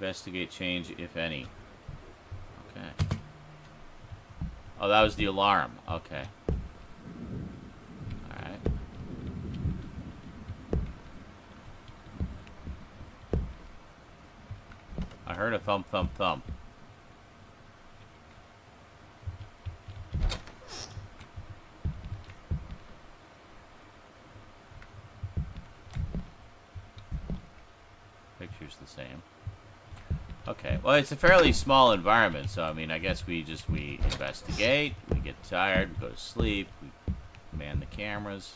Investigate change, if any. Okay. Oh, that was the alarm. Okay. Alright. I heard a thump, thump, thump. Picture's the same. Okay, well, it's a fairly small environment, so, I mean, I guess we investigate, we get tired, we go to sleep, we man the cameras.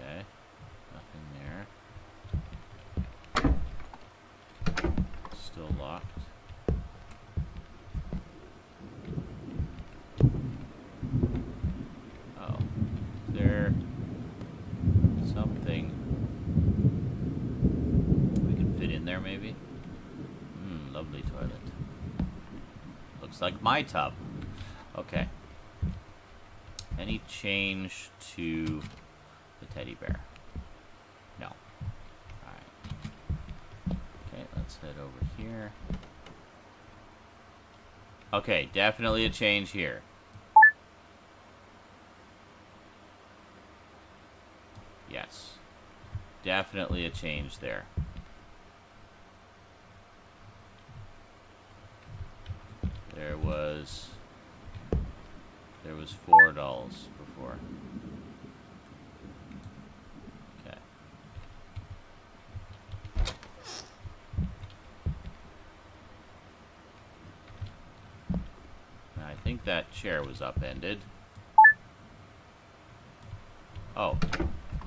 Okay, nothing there. Still locked. Uh-oh, is there something we can fit in there, maybe? Lovely toilet. Looks like my tub. Okay. Any change to the teddy bear? No. Alright. Okay, let's head over here. Okay, definitely a change here. Yes. Definitely a change there. There was 4 dolls before. Okay. I think that chair was upended. Oh,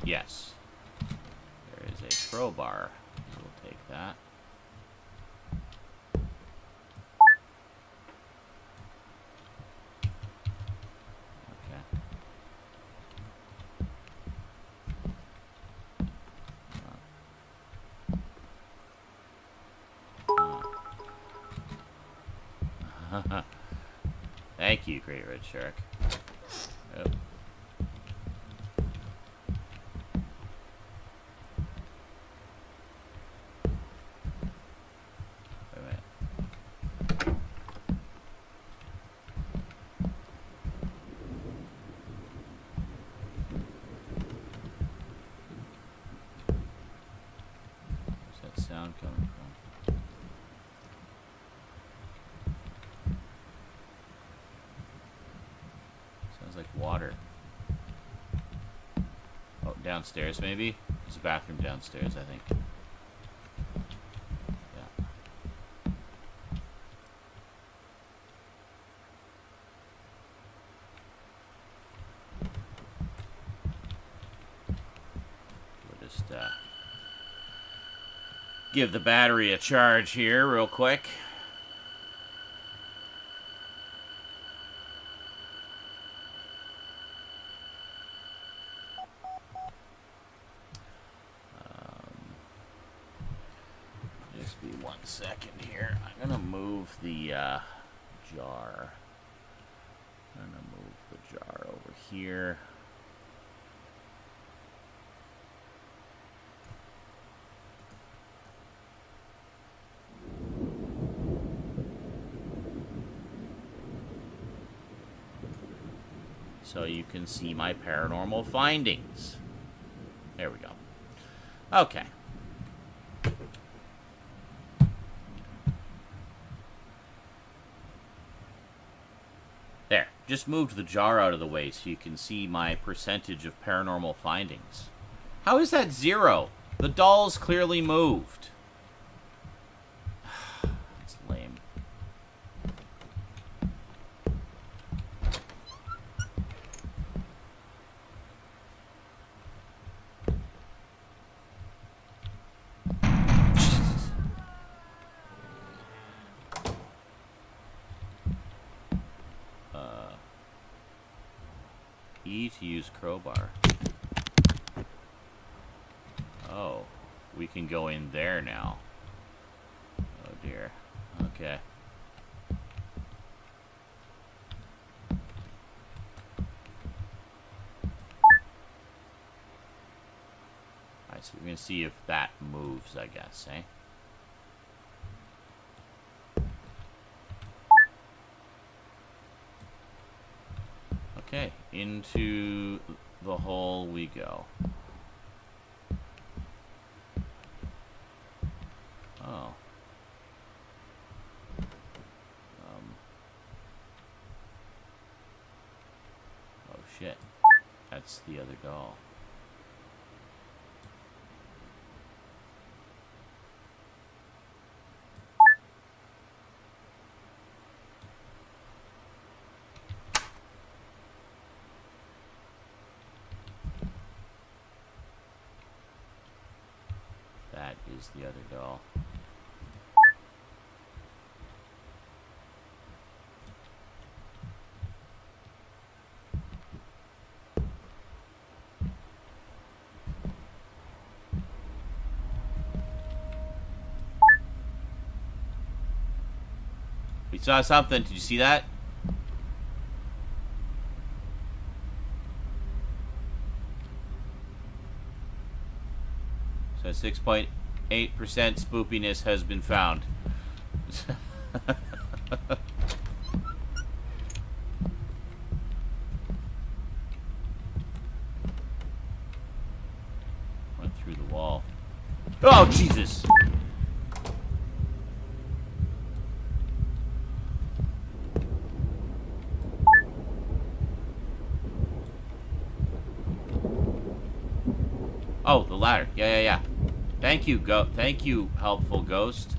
yes. There is a crowbar. We'll take that. Thank you, Great Red Shark. Oh. Wait a minute. Where's that sound coming from? Water. Oh, downstairs maybe? There's a bathroom downstairs, I think. Yeah. We'll just give the battery a charge here real quick. Jar. I'm gonna move the jar over here. So you can see my paranormal findings. There we go. Okay. Just moved the jar out of the way so you can see my percentage of paranormal findings. How is that 0? The dolls clearly moved. That's lame. To use crowbar. Oh, we can go in there now. Oh dear. Okay. Alright, so we're gonna see if that moves, I guess, eh? Okay, into the hole we go. Oh. Oh shit. That's the other doll. That is the other doll. We saw something. Did you see that? So 6.8% spoopiness has been found. Went through the wall. Oh, Jesus! Oh, the ladder. Yeah. Thank you, thank you, helpful ghost.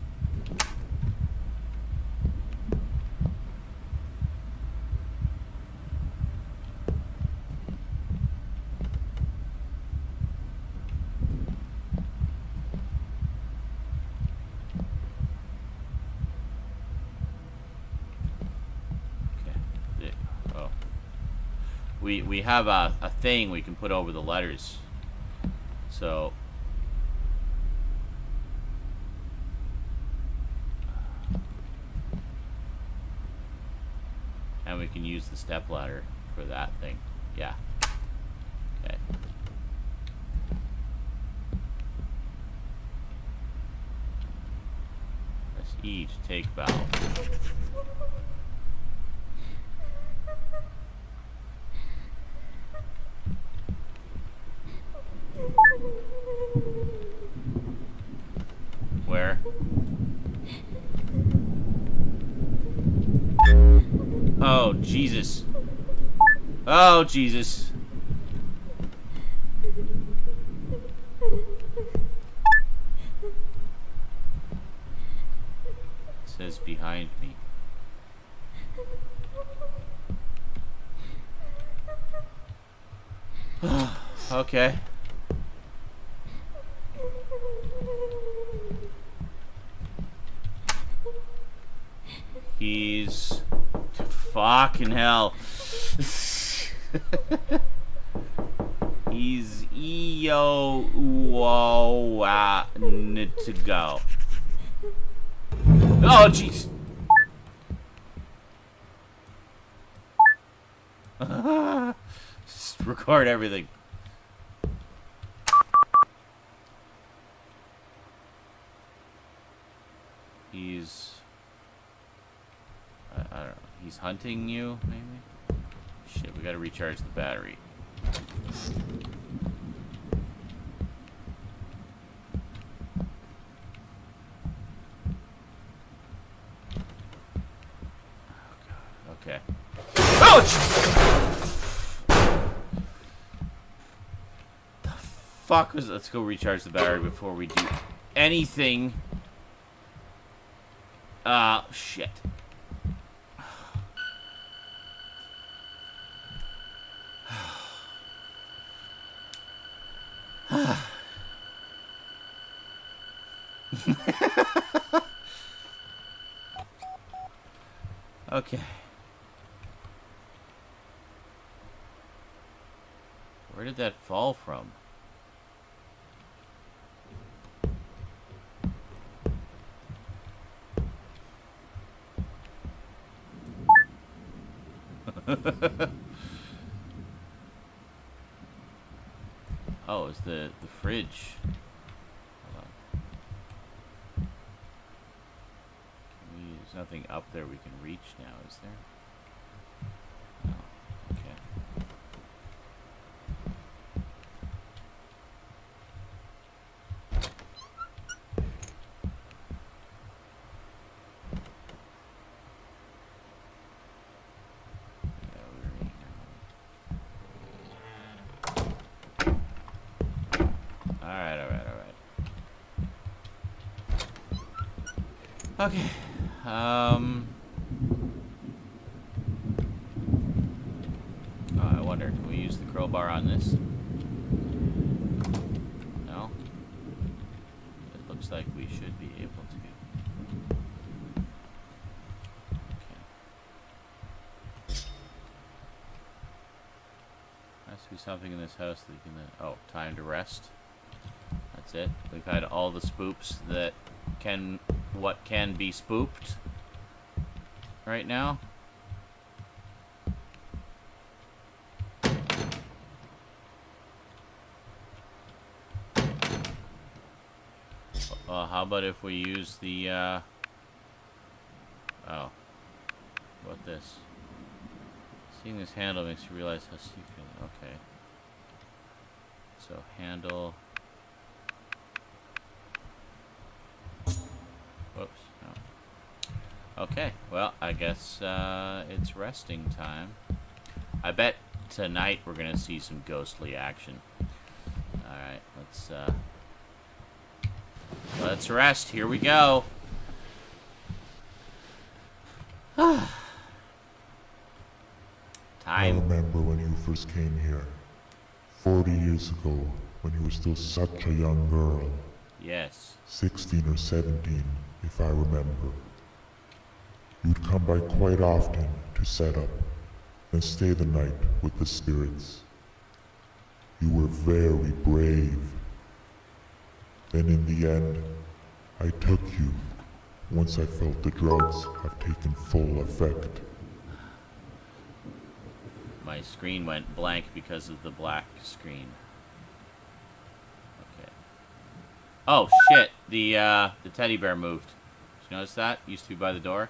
Okay. Oh. We have a thing we can put over the letters. So and we can use the stepladder for that thing. Yeah. Okay. Press E to take valve. Where? Oh, Jesus. Oh, Jesus. It says behind me. Okay. He's fucking hell. He's whoa, need to go. Oh, jeez. Just record everything. He's. I don't know. He's hunting you, maybe? Shit, we gotta recharge the battery. Oh, God. Okay. Ouch! The fuck was... Let's go recharge the battery before we do anything. Shit. Okay. Where did that fall from? Oh, it's the fridge. Hold on. There's nothing up there we can reach now, is there? No. Okay. Okay. I wonder, can we use the crowbar on this? No? It looks like we should be able to. Okay. There has to be something in this house that you can... Oh, time to rest. That's it. We've had all the spoops that can... What can be spooked right now? Well, how about if we use the, oh, what this? Seeing this handle makes you realize how secret, okay. So, handle... Whoops, no. Okay, well, I guess it's resting time. I bet tonight we're going to see some ghostly action. Alright, let's rest. Here we go. Time. I remember when you first came here. 40 years ago, when you were still such a young girl. Yes. 16 or 17. If I remember. You'd come by quite often to set up and stay the night with the spirits. You were very brave. Then in the end, I took you once I felt the drugs have taken full effect. My screen went blank because of the black screen. Oh shit, the teddy bear moved. Did you notice that? Used to be by the door.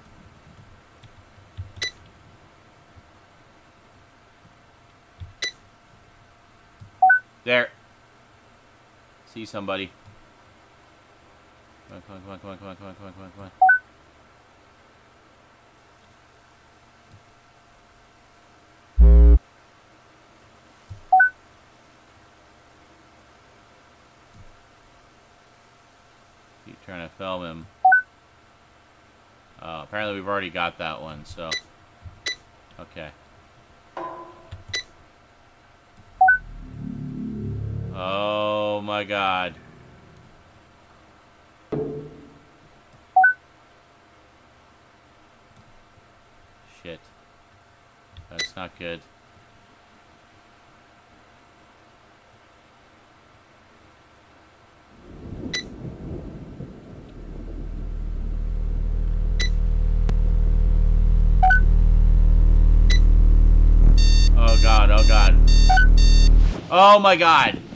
There. See somebody. Come on, come on, come on, come on, come on, come on, come on, come on. Trying to film him. Oh, apparently we've already got that one, so... Okay. Oh my god. Shit. That's not good. Oh my god.